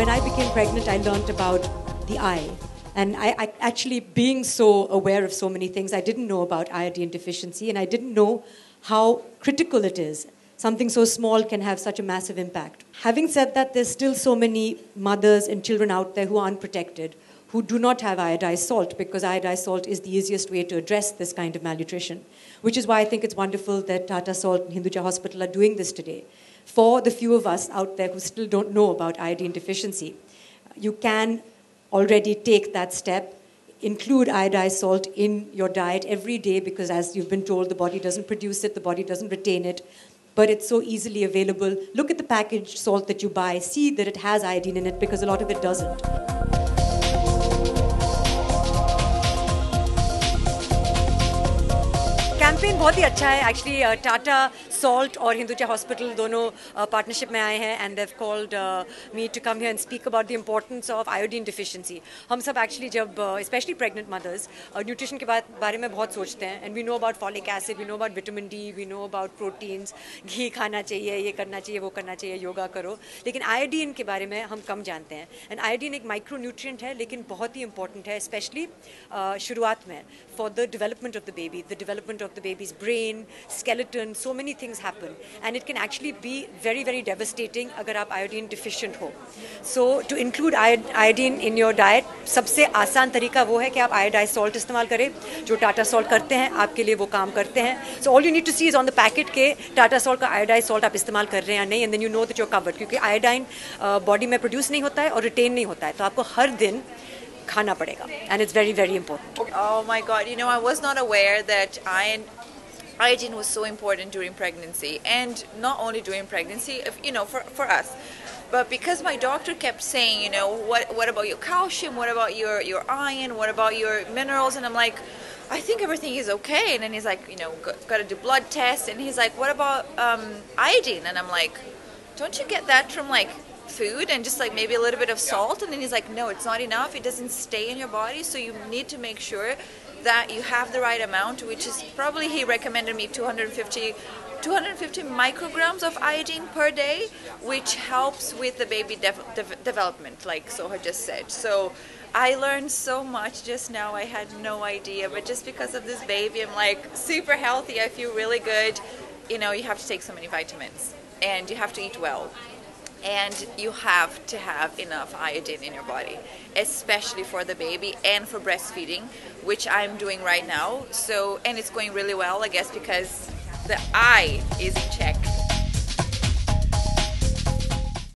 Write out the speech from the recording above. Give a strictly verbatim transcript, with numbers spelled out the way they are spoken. When I became pregnant, I learned about the eye. And I, I actually, being so aware of so many things, I didn't know about iodine deficiency, and I didn't know how critical it is. Something so small can have such a massive impact. Having said that, there's still so many mothers and children out there who are unprotected, who do not have iodized salt, because iodized salt is the easiest way to address this kind of malnutrition, which is why I think it's wonderful that Tata Salt and Hinduja Hospital are doing this today. For the few of us out there who still don't know about iodine deficiency, you can already take that step, include iodized salt in your diet every day, because as you've been told, the body doesn't produce it, the body doesn't retain it, but it's so easily available. Look at the packaged salt that you buy, see that it has iodine in it, because a lot of it doesn't. Campaign बहुत ही अच्छा है actually Tata salt और Hinduja hospital दोनों partnership में आए हैं and they have called me to come here and speak about the importance of iodine deficiency हम सब एक्चुअली जब स्पेशली प्रेग्नेंट मदर्स न्यूट्रिशन के बारे में बहुत सोचते हैं and we know about folic acid we know about vitamin D we know about proteins घी खाना चाहिए ये करना चाहिए वो करना चाहिए योगा करो लेकिन आयोडीन के बारे में हम कम जानते हैं एंड आयोडीन एक माइक्रो न्यूट्रिएंट है लेकिन बहुत ही इंपॉर्टेंट है स्पेशली शुरुआत में for the development of the baby the development of the baby's brain, skeleton, so many things happen. And it can actually be very, very devastating agar aap iodine deficient ho. So to include iodine in your diet, सबसे आसान तरीका वो है कि आप iodized salt इस्तेमाल करें, जो Tata Salt करते हैं, आपके लिए वो काम करते हैं. So all you need to see is on the packet के Tata Salt का iodized salt आप इस्तेमाल कर रहे हैं या नहीं, and then you know that you're covered. क्योंकि iodine body में produce नहीं होता है और retain नहीं होता है, तो आपको हर दिन खाना पड़ेगा, and it's very, very important. Oh my God, you know, I was not aware that iron, iodine was so important during pregnancy, and not only during pregnancy, you know, for for us, but because my doctor kept saying, you know, what what about your calcium? What about your your iron? What about your minerals? And I'm like, I think everything is okay. And then he's like, you know, got, got to do blood tests, and he's like, what about um, iodine? And I'm like, don't you get that from like food and just like maybe a little bit of salt? And then he's like, no, it's not enough, it doesn't stay in your body, so you need to make sure that you have the right amount, which is probably, he recommended me two hundred fifty micrograms of iodine per day, which helps with the baby de de development, like Soha just said. So I learned so much just now, I had no idea, but just because of this baby, I'm like super healthy, I feel really good. You know, you have to take so many vitamins and you have to eat well. And you have to have enough iodine in your body, especially for the baby and for breastfeeding, which I'm doing right now. So, and it's going really well, I guess, because the eye is in check.